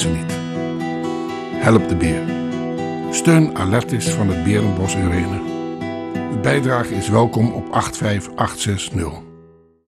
ze niet. Help de beer. Steun Alertis van het Berenbos in Rhenen. De bijdrage is welkom op 85860.